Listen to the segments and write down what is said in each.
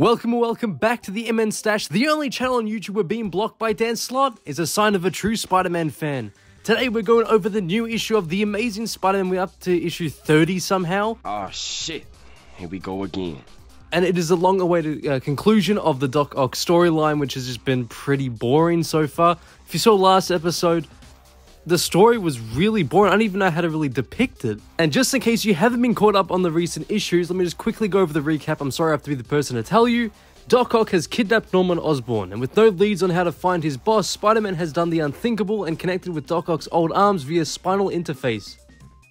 Welcome back to the MN Stash, the only channel on YouTube where being blocked by Dan Slott is a sign of a true Spider-Man fan. Today we're going over the new issue of The Amazing Spider-Man. We're up to issue 30 somehow. Oh shit, here we go again. And it is a long-awaited conclusion of the Doc Ock storyline, which has just been pretty boring so far. If you saw last episode, the story was really boring. I don't even know how to really depict it. And just in case you haven't been caught up on the recent issues, let me just quickly go over the recap. I'm sorry I have to be the person to tell you. Doc Ock has kidnapped Norman Osborn, and with no leads on how to find his boss, Spider-Man has done the unthinkable and connected with Doc Ock's old arms via spinal interface.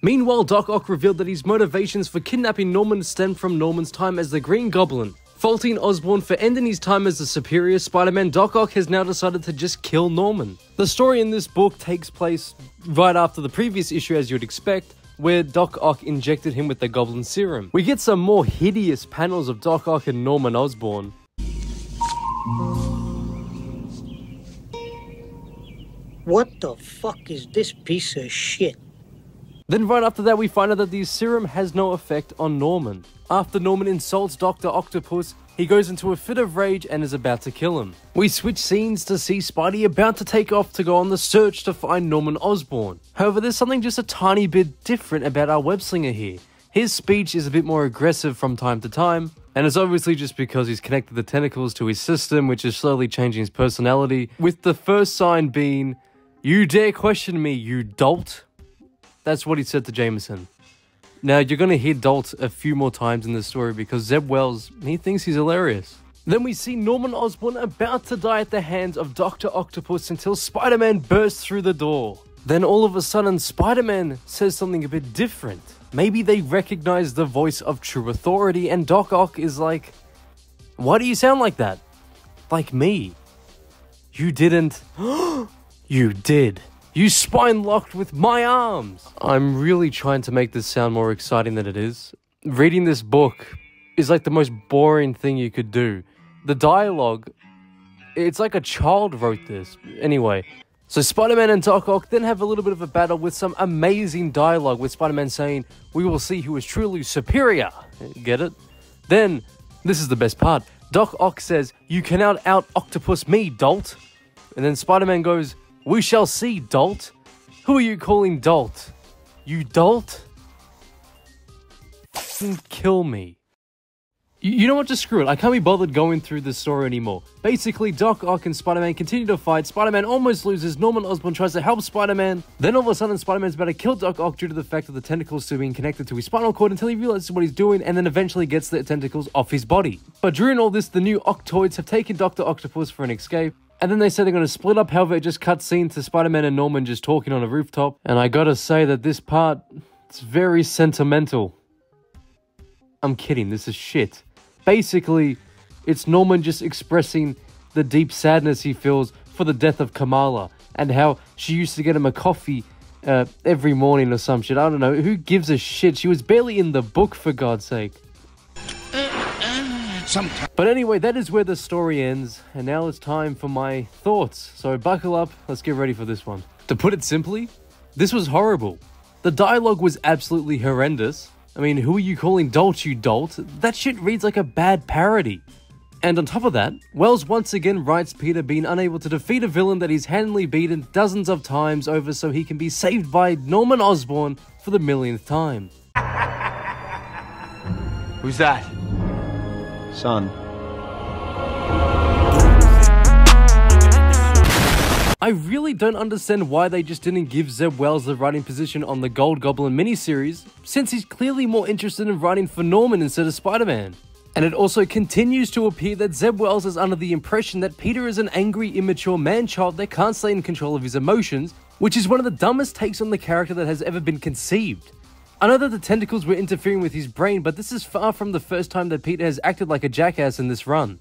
Meanwhile, Doc Ock revealed that his motivations for kidnapping Norman stem from Norman's time as the Green Goblin. Faulting Osborn for ending his time as the Superior Spider-Man, Doc Ock has now decided to just kill Norman. The story in this book takes place right after the previous issue, as you'd expect, where Doc Ock injected him with the Goblin Serum. We get some more hideous panels of Doc Ock and Norman Osborn. What the fuck is this piece of shit? Then right after that, we find out that the serum has no effect on Norman. After Norman insults Dr. Octopus, he goes into a fit of rage and is about to kill him. We switch scenes to see Spidey about to take off to go on the search to find Norman Osborn. However, there's something just a tiny bit different about our webslinger here. His speech is a bit more aggressive from time to time, and it's obviously just because he's connected the tentacles to his system, which is slowly changing his personality, with the first sign being, "You dare question me, you dolt." That's what he said to Jameson. Now, you're going to hear dolt a few more times in this story because Zeb Wells, he thinks he's hilarious. Then we see Norman Osborn about to die at the hands of Dr. Octopus until Spider-Man bursts through the door. Then all of a sudden, Spider-Man says something a bit different. Maybe they recognize the voice of true authority, and Doc Ock is like, "Why do you sound like that? Like me. You didn't. You did. You spine locked with my arms!" I'm really trying to make this sound more exciting than it is. Reading this book is like the most boring thing you could do. The dialogue, it's like a child wrote this. Anyway, so Spider-Man and Doc Ock then have a little bit of a battle with some amazing dialogue, with Spider-Man saying, "We will see who is truly superior." Get it? Then, this is the best part, Doc Ock says, "You cannot out-octopus me, dolt." And then Spider-Man goes, "We shall see, dolt. Who are you calling dolt? You dolt? F***ing kill me." You know what, just screw it. I can't be bothered going through this story anymore. Basically, Doc Ock and Spider-Man continue to fight. Spider-Man almost loses. Norman Osborn tries to help Spider-Man. Then all of a sudden, Spider-Man's about to kill Doc Ock due to the fact that the tentacles still being connected to his spinal cord until he realizes what he's doing and then eventually gets the tentacles off his body. But during all this, the new Octoids have taken Dr. Octopus for an escape. And then they said they're going to split up. However, it just cuts scene to Spider-Man and Norman just talking on a rooftop. And I gotta say that this part, it's very sentimental. I'm kidding, this is shit. Basically, it's Norman just expressing the deep sadness he feels for the death of Kamala. And how she used to get him a coffee every morning or some shit. I don't know, who gives a shit? She was barely in the book, for God's sake. But anyway, that is where the story ends, and now it's time for my thoughts. So buckle up, let's get ready for this one. To put it simply, this was horrible. The dialogue was absolutely horrendous. I mean, "Who are you calling dolt, you dolt?" That shit reads like a bad parody. And on top of that, Wells once again writes Peter being unable to defeat a villain that he's handily beaten dozens of times over so he can be saved by Norman Osborn for the millionth time. "Who's that?" "Son." I really don't understand why they just didn't give Zeb Wells the writing position on the Gold Goblin miniseries, since he's clearly more interested in writing for Norman instead of Spider-Man. And it also continues to appear that Zeb Wells is under the impression that Peter is an angry, immature man-child that can't stay in control of his emotions, which is one of the dumbest takes on the character that has ever been conceived. I know that the tentacles were interfering with his brain, but this is far from the first time that Peter has acted like a jackass in this run.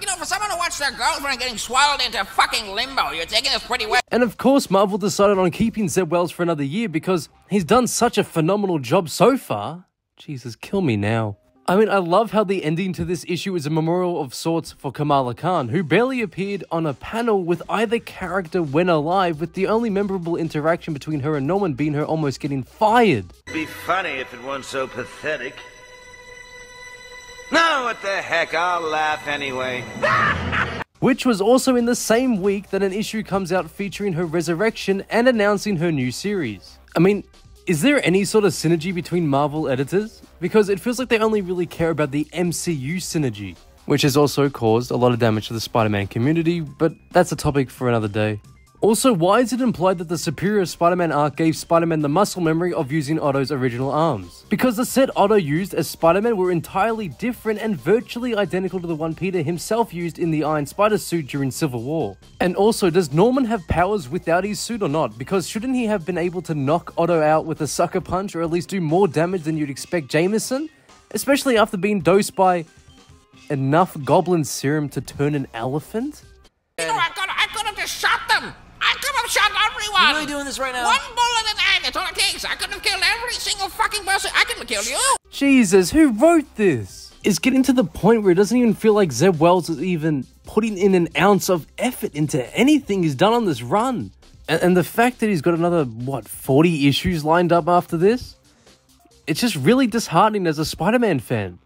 "You know, for someone to watch their girlfriend getting swallowed into fucking limbo, you're taking this pretty well." And of course, Marvel decided on keeping Zeb Wells for another year because he's done such a phenomenal job so far. Jesus, kill me now. I mean, I love how the ending to this issue is a memorial of sorts for Kamala Khan, who barely appeared on a panel with either character when alive, with the only memorable interaction between her and Norman being her almost getting fired. "It'd be funny if it weren't so pathetic. No, what the heck, I'll laugh anyway. Which was also in the same week that an issue comes out featuring her resurrection and announcing her new series. I mean, is there any sort of synergy between Marvel editors? Because it feels like they only really care about the MCU synergy, which has also caused a lot of damage to the Spider-Man community, but that's a topic for another day. Also, why is it implied that the Superior Spider-Man arc gave Spider-Man the muscle memory of using Otto's original arms? Because the set Otto used as Spider-Man were entirely different and virtually identical to the one Peter himself used in the Iron Spider suit during Civil War. And also, does Norman have powers without his suit or not? Because shouldn't he have been able to knock Otto out with a sucker punch, or at least do more damage than you'd expect Jameson? Especially after being dosed by enough Goblin Serum to turn an elephant? You know, I could have just shot them! I could have shot everyone! You're really doing this right now? One bullet at a time, that's all it takes. I could have killed every single fucking person. I could have killed you! Jesus, who wrote this? It's getting to the point where it doesn't even feel like Zeb Wells is even putting in an ounce of effort into anything he's done on this run. And the fact that he's got another, what, 40 issues lined up after this? It's just really disheartening as a Spider-Man fan.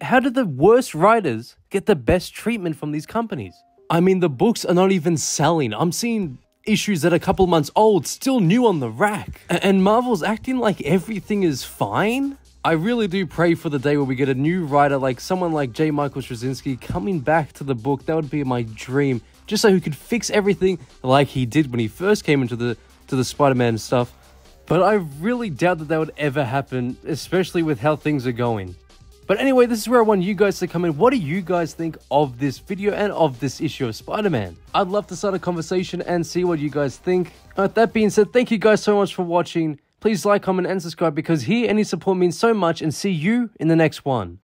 How did the worst writers get the best treatment from these companies? I mean, the books are not even selling. I'm seeing issues that are a couple months old, still new on the rack. And Marvel's acting like everything is fine. I really do pray for the day where we get a new writer, like someone like J Michael Straczynski, coming back to the book. That would be my dream. Just so he could fix everything like he did when he first came into the Spider-Man stuff. But I really doubt that would ever happen, especially with how things are going. But anyway, this is where I want you guys to come in. What do you guys think of this video and of this issue of Spider-Man? I'd love to start a conversation and see what you guys think. With that being said, thank you guys so much for watching. Please like, comment, and subscribe because here any support means so much, and see you in the next one.